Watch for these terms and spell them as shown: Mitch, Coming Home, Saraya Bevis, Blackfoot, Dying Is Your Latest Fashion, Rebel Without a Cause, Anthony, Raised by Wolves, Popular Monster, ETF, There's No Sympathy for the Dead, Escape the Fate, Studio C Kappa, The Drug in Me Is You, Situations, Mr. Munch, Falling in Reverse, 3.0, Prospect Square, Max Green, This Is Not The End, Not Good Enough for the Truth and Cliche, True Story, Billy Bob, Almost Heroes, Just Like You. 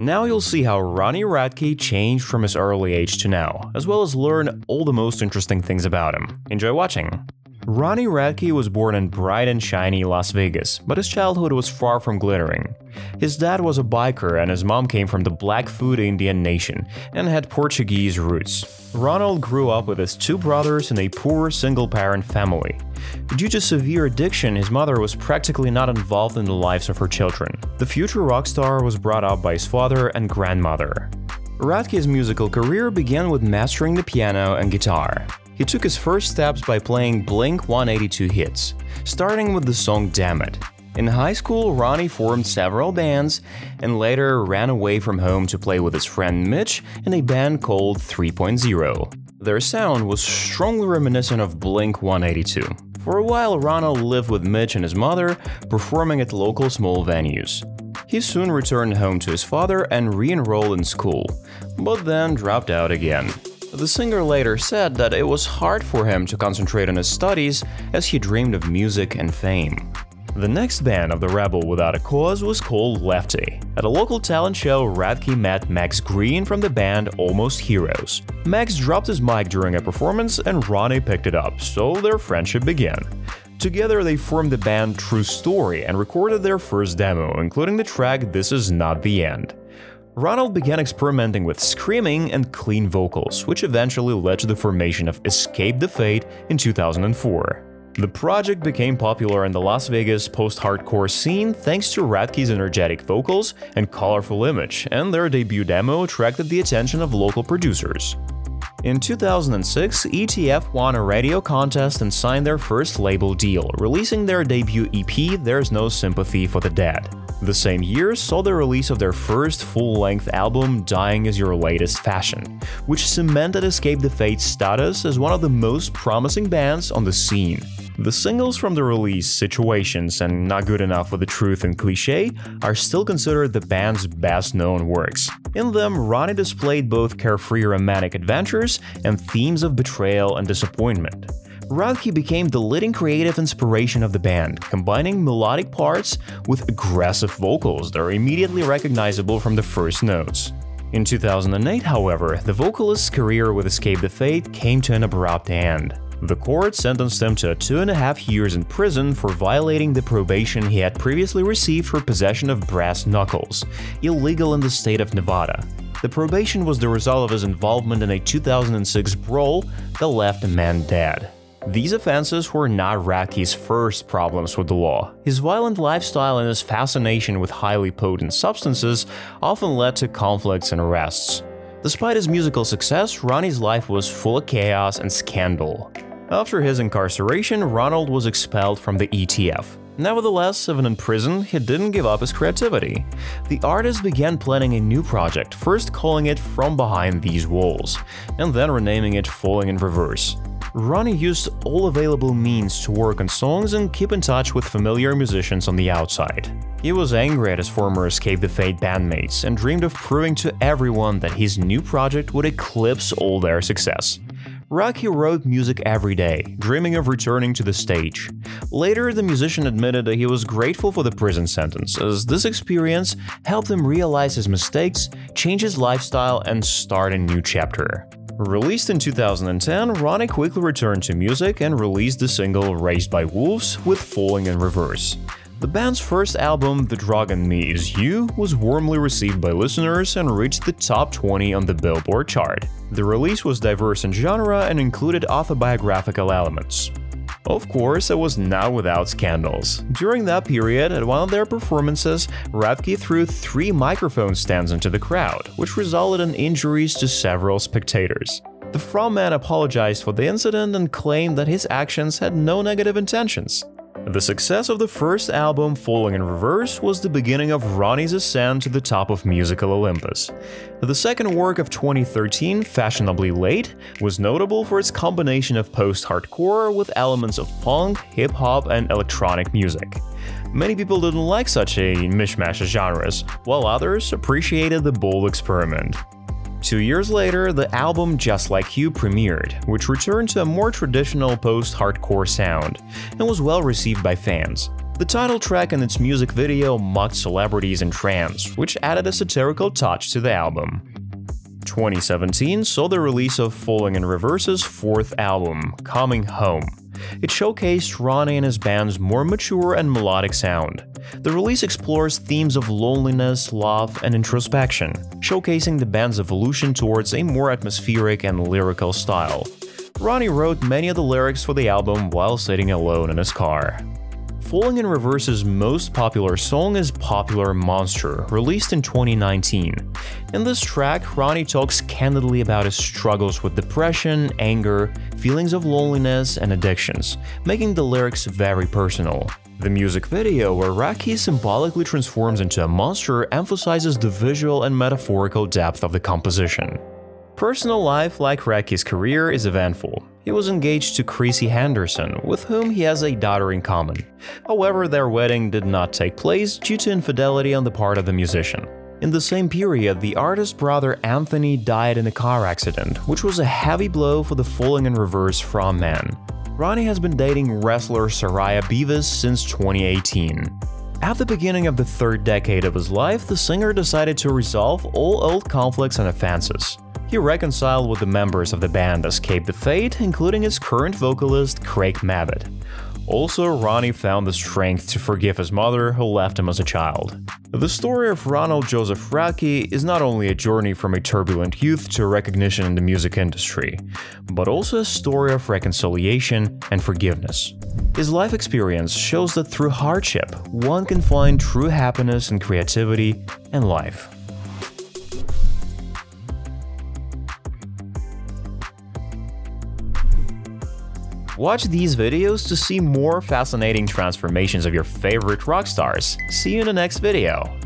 Now you'll see how Ronnie Radke changed from his early age to now, as well as learn all the most interesting things about him. Enjoy watching! Ronnie Radke was born in bright and shiny Las Vegas, but his childhood was far from glittering. His dad was a biker and his mom came from the Blackfoot Indian Nation and had Portuguese roots. Ronald grew up with his two brothers in a poor single-parent family. Due to severe addiction, his mother was practically not involved in the lives of her children. The future rock star was brought up by his father and grandmother. Radke's musical career began with mastering the piano and guitar. He took his first steps by playing Blink-182 hits, starting with the song Dammit. In high school, Ronnie formed several bands and later ran away from home to play with his friend Mitch in a band called 3.0. Their sound was strongly reminiscent of Blink-182. For a while, Ronald lived with Mitch and his mother, performing at local small venues. He soon returned home to his father and re-enrolled in school, but then dropped out again. The singer later said that it was hard for him to concentrate on his studies as he dreamed of music and fame. The next band of the Rebel Without a Cause was called Lefty. At a local talent show, Radke met Max Green from the band Almost Heroes. Max dropped his mic during a performance and Ronnie picked it up, so their friendship began. Together they formed the band True Story and recorded their first demo, including the track This Is Not The End. Ronald began experimenting with screaming and clean vocals, which eventually led to the formation of Escape the Fate in 2004. The project became popular in the Las Vegas post-hardcore scene thanks to Radke's energetic vocals and colorful image, and their debut demo attracted the attention of local producers. In 2006, ETF won a radio contest and signed their first label deal, releasing their debut EP There's No Sympathy for the Dead. The same year saw the release of their first full-length album Dying Is Your Latest Fashion, which cemented Escape the Fate's status as one of the most promising bands on the scene. The singles from the release, Situations and Not Good Enough for the Truth and Cliche, are still considered the band's best-known works. In them, Ronnie displayed both carefree romantic adventures and themes of betrayal and disappointment. Radke became the leading creative inspiration of the band, combining melodic parts with aggressive vocals that are immediately recognizable from the first notes. In 2008, however, the vocalist's career with Escape the Fate came to an abrupt end. The court sentenced him to 2.5 years in prison for violating the probation he had previously received for possession of brass knuckles, illegal in the state of Nevada. The probation was the result of his involvement in a 2006 brawl that left a man dead. These offenses were not Radke's first problems with the law. His violent lifestyle and his fascination with highly potent substances often led to conflicts and arrests. Despite his musical success, Ronnie's life was full of chaos and scandal. After his incarceration, Ronald was expelled from the ETF. Nevertheless, even in prison, he didn't give up his creativity. The artist began planning a new project, first calling it From Behind These Walls, and then renaming it Falling in Reverse. Ronnie used all available means to work on songs and keep in touch with familiar musicians on the outside. He was angry at his former Escape the Fate bandmates and dreamed of proving to everyone that his new project would eclipse all their success. Radke wrote music every day, dreaming of returning to the stage. Later, the musician admitted that he was grateful for the prison sentence, as this experience helped him realize his mistakes, change his lifestyle, and start a new chapter. Released in 2010, Ronnie quickly returned to music and released the single Raised by Wolves with Falling in Reverse. The band's first album, The Drug in Me Is You, was warmly received by listeners and reached the top 20 on the Billboard chart. The release was diverse in genre and included autobiographical elements. Of course, it was not without scandals. During that period, at one of their performances, Radke threw 3 microphone stands into the crowd, which resulted in injuries to several spectators. The frontman apologized for the incident and claimed that his actions had no negative intentions. The success of the first album, Falling in Reverse, was the beginning of Ronnie's ascent to the top of musical Olympus. The second work of 2013, Fashionably Late, was notable for its combination of post-hardcore with elements of punk, hip-hop, and electronic music. Many people didn't like such a mishmash of genres, while others appreciated the bold experiment. 2 years later, the album Just Like You premiered, which returned to a more traditional post-hardcore sound and was well received by fans. The title track and its music video mocked celebrities and trans, which added a satirical touch to the album. 2017 saw the release of Falling in Reverse's fourth album, Coming Home. It showcased Ronnie and his band's more mature and melodic sound. The release explores themes of loneliness, love, and introspection, showcasing the band's evolution towards a more atmospheric and lyrical style. Ronnie wrote many of the lyrics for the album while sitting alone in his car. Falling in Reverse's most popular song is Popular Monster, released in 2019. In this track, Ronnie talks candidly about his struggles with depression, anger, feelings of loneliness, and addictions, making the lyrics very personal. The music video, where Radke symbolically transforms into a monster, emphasizes the visual and metaphorical depth of the composition. Personal life, like Radke's career, is eventful. He was engaged to Chrissy Henderson, with whom he has a daughter in common. However, their wedding did not take place due to infidelity on the part of the musician. In the same period, the artist's brother Anthony died in a car accident, which was a heavy blow for the Falling in Reverse frontman. Ronnie has been dating wrestler Saraya Bevis since 2018. At the beginning of the third decade of his life, the singer decided to resolve all old conflicts and offenses. He reconciled with the members of the band Escape the Fate, including his current vocalist Craig Mabbitt. Also, Ronnie found the strength to forgive his mother, who left him as a child. The story of Ronald Joseph Radke is not only a journey from a turbulent youth to recognition in the music industry, but also a story of reconciliation and forgiveness. His life experience shows that through hardship, one can find true happiness and creativity in life. Watch these videos to see more fascinating transformations of your favorite rock stars. See you in the next video!